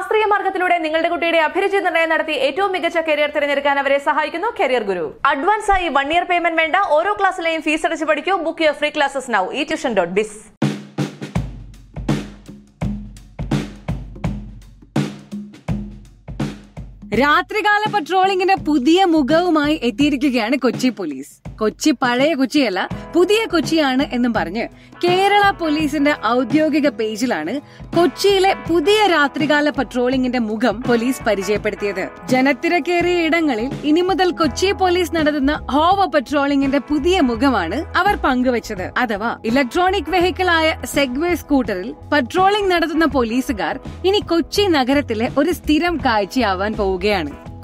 ശാസ്ത്രീയ മാർഗത്തിലൂടെ നിങ്ങളുടെ കുട്ടിയുടെ അഭിരുചി നിർണ്ണയം നടത്തി ഏറ്റവും മികച്ച കരിയർ തിരഞ്ഞെടുക്കാൻ അവരെ സഹായിക്കുന്നു കരിയർ ഗുരു. അഡ്വാൻസ് ആയി 1 year പേയ്മെന്റ് വേണ്ട. ഓരോ ക്ലാസ്സിലെയും ഫീസ് അടച്ചു പഠിക്കൂ. Book your free classes now e-tuition.biz. രാത്രികാല പട്രോളിംഗിന്റെ പുതിയ മുഖവുമായി എത്തിയിരിക്കുകയാണ് കൊച്ചി പോലീസ്. കൊച്ചി പഴയ കൊച്ചിയല്ല, പുതിയ കൊച്ചിയാണ് എന്നും പറഞ്ഞ് കേരള പോലീസിന്റെ ഔദ്യോഗിക പേജിലാണ് കൊച്ചിയിലെ പുതിയ രാത്രികാല പട്രോളിംഗിന്റെ മുഖം പോലീസ് പരിചയപ്പെടുത്തിയത്. ജനത്തിരക്കേറിയ ഇടങ്ങളിൽ ഇനി മുതൽ കൊച്ചി പോലീസ് നടത്തുന്ന ഹോവ പട്രോളിംഗിന്റെ പുതിയ മുഖമാണ് അവർ പങ്കുവച്ചത്. അഥവാ ഇലക്ട്രോണിക് വെഹിക്കിളായ സെഗ്വേ സ്കൂട്ടറിൽ പട്രോളിംഗ് നടത്തുന്ന പോലീസുകാർ ഇനി കൊച്ചി നഗരത്തിലെ ഒരു സ്ഥിരം കാഴ്ചയാവാൻ പോകും.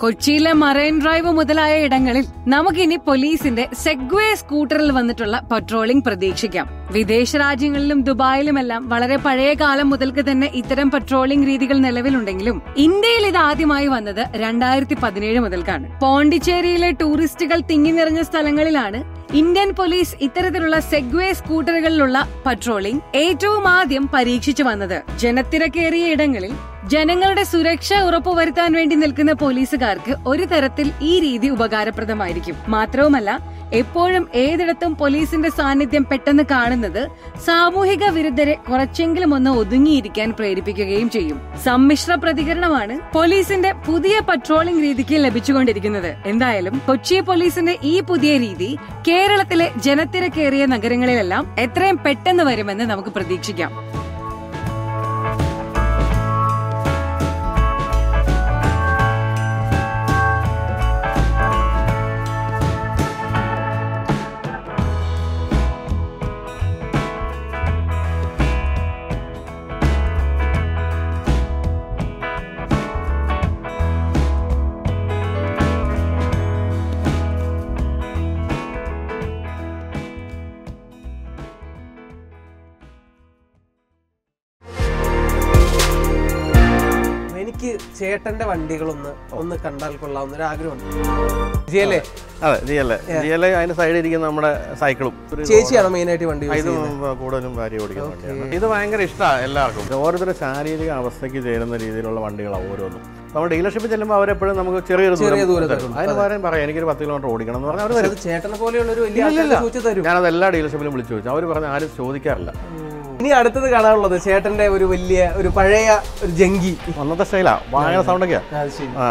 കൊച്ചിയിലെ മറൈൻ ഡ്രൈവ് മുതലായ ഇടങ്ങളിൽ നമുക്കിനി പോലീസിന്റെ സെഗ്വേ സ്കൂട്ടറിൽ വന്നിട്ടുള്ള പട്രോളിംഗ് പ്രതീക്ഷിക്കാം. വിദേശ രാജ്യങ്ങളിലും ദുബായിലുമെല്ലാം വളരെ പഴയ കാലം മുതൽക്ക് തന്നെ ഇത്തരം പട്രോളിംഗ് രീതികൾ നിലവിലുണ്ടെങ്കിലും ഇന്ത്യയിൽ ഇത് ആദ്യമായി വന്നത് 2017 മുതൽക്കാണ്. പോണ്ടിച്ചേരിയിലെ ടൂറിസ്റ്റുകൾ തിങ്ങി നിറഞ്ഞ സ്ഥലങ്ങളിലാണ് ഇന്ത്യൻ പോലീസ് ഇത്തരത്തിലുള്ള സെഗ്വേ സ്കൂട്ടറുകളിലുള്ള പട്രോളിംഗ് ഏറ്റവും ആദ്യം പരീക്ഷിച്ചു വന്നത്. ജനത്തിരക്കേറിയ ഇടങ്ങളിൽ ജനങ്ങളുടെ സുരക്ഷ ഉറപ്പുവരുത്താൻ വേണ്ടി നിൽക്കുന്ന പോലീസുകാർക്ക് ഒരു തരത്തിൽ ഈ രീതി ഉപകാരപ്രദമായിരിക്കും. മാത്രവുമല്ല, എപ്പോഴും ഏതിടത്തും പോലീസിന്റെ സാന്നിധ്യം പെട്ടെന്ന് കാണുന്നത് സാമൂഹിക വിരുദ്ധരെ കുറച്ചെങ്കിലും ഒന്ന് ഒതുങ്ങിയിരിക്കാൻ പ്രേരിപ്പിക്കുകയും ചെയ്യും. സമ്മിശ്ര പ്രതികരണമാണ് പോലീസിന്റെ പുതിയ പട്രോളിംഗ് രീതിക്ക് ലഭിച്ചുകൊണ്ടിരിക്കുന്നത്. എന്തായാലും കൊച്ചി പോലീസിന്റെ ഈ പുതിയ രീതി കേരളത്തിലെ ജനത്തിരക്കേറിയ നഗരങ്ങളിലെല്ലാം എത്രയും പെട്ടെന്ന് വരുമെന്ന് നമുക്ക് പ്രതീക്ഷിക്കാം. ചേട്ടന്റെ വണ്ടികളൊന്ന് കണ്ടാൽ കൊള്ളാവുന്ന ഒരു ആഗ്രഹമുണ്ട്. സൈഡിൽ ഇരിക്കുന്ന നമ്മുടെ സൈക്കിളും ചേച്ചിയാണ് മെയിനായിട്ട് വണ്ടി കൂടുതലും ഭാര്യ ഓടിക്കുന്നത്. ഇത് ഭയങ്കര ഇഷ്ടമാണ് എല്ലാവർക്കും. ഓരോരുത്തരുടെ ശാരീരിക അവസ്ഥയ്ക്ക് ചേരുന്ന രീതിയിലുള്ള വണ്ടികളാണ് ഓരോന്നും. നമ്മുടെ ഡീലർഷിപ്പിൽ ചെല്ലുമ്പോൾ അവരെപ്പോഴും നമുക്ക് ചെറിയ ദൂരം അതിന് പറയാൻ പറയാം എനിക്കൊരു 10 കിലോമീറ്റർ ഓടിക്കണം എന്ന് പറഞ്ഞാൽ അവർ വരും. ചേട്ടനെ പോലെയുള്ള ഞാനത് എല്ലാ ഡീലർഷിപ്പിലും വിളിച്ചു ചോദിച്ചു. അവർ പറഞ്ഞാൽ ആരും ചോദിക്കാറില്ല. ഇനി അടുത്തത് കാണാനുള്ളത് ചേട്ടന്റെ ഒരു വലിയ ഒരു പഴയ ഒരു ജങ്കി അന്നത്തെ സ്റ്റൈലാണ്, ഭയങ്കര സൗണ്ടൊക്കെയാ.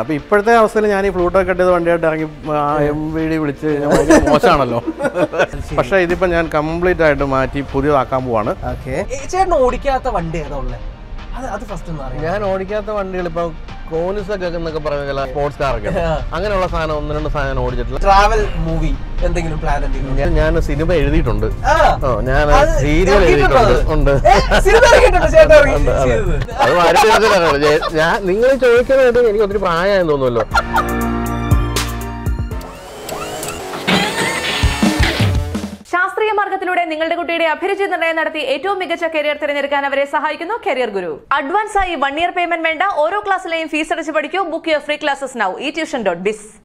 അപ്പൊ ഇപ്പോഴത്തെ അവസ്ഥയിൽ ഞാൻ ഈ ഫ്ലൂട്ടൊക്കെ കെട്ടിയത് വണ്ടിയായിട്ട് ഇറങ്ങി MVD വിളിച്ച് മോശമാണല്ലോ. പക്ഷെ ഇതിപ്പോ ഞാൻ കംപ്ലീറ്റ് ആയിട്ട് മാറ്റി പുതിയതാക്കാൻ പോവാണ്. ചേട്ടൻ ഓടിക്കാത്ത വണ്ടി ഏതാ ഉള്ളത്? അത് ഫസ്റ്റ് ഞാൻ ഓടിക്കാത്ത വണ്ടികൾ ഇപ്പൊ കോനിസൊക്കെ എന്നൊക്കെ പറഞ്ഞ ചില സ്പോർട്സ് കാറൊക്കെ അങ്ങനെയുള്ള സാധനം 1-2 സാധനം ഓടിച്ചിട്ടില്ല. ട്രാവൽ മൂവി എന്തെങ്കിലും പ്ലാൻ ഉണ്ടെങ്കിൽ ഞാൻ സിനിമ എഴുതിയിട്ടുണ്ട്. ഞാൻ സീരിയൽ എഴുതിയിട്ടുണ്ട്. അത് വളരെ ഞാൻ നിങ്ങൾ ചോദിക്കാനായിട്ട് എനിക്ക് ഒത്തിരി പ്രായമായെന്ന് തോന്നുമല്ലോ. ശാസ്ത്രീയ മാർഗത്തിലൂടെ നിങ്ങളുടെ കുട്ടിയുടെ അഭിരുചി നിർണ്ണയം നടത്തി ഏറ്റവും മികച്ച കരിയർ തിരഞ്ഞെടുക്കാൻ അവരെ സഹായിക്കുന്നു കരിയർ ഗുരു. അഡ്വാൻസ് ആയി 1 year പേയ്മെന്റ് വേണ്ട. ഓരോ ക്ലാസ്സിലെയും ഫീസ് അടച്ചു പഠിക്കൂ. Book your free classes now e-tuition.biz.